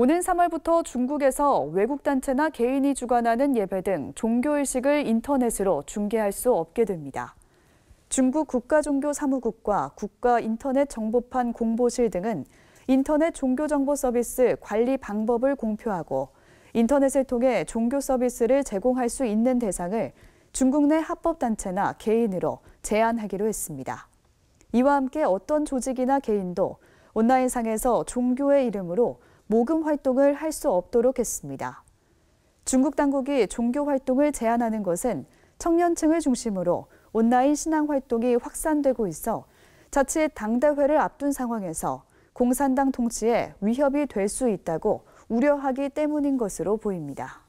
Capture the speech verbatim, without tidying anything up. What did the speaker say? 오는 삼월부터 중국에서 외국 단체나 개인이 주관하는 예배 등 종교의식을 인터넷으로 중계할 수 없게 됩니다. 중국 국가종교사무국과 국가인터넷정보판 공보실 등은 인터넷 종교정보 서비스 관리 방법을 공표하고 인터넷을 통해 종교 서비스를 제공할 수 있는 대상을 중국 내 합법단체나 개인으로 제한하기로 했습니다. 이와 함께 어떤 조직이나 개인도 온라인상에서 종교의 이름으로 모금 활동을 할 수 없도록 했습니다. 중국 당국이 종교 활동을 제한하는 것은 청년층을 중심으로 온라인 신앙 활동이 확산되고 있어 자칫 당대회를 앞둔 상황에서 공산당 통치에 위협이 될 수 있다고 우려하기 때문인 것으로 보입니다.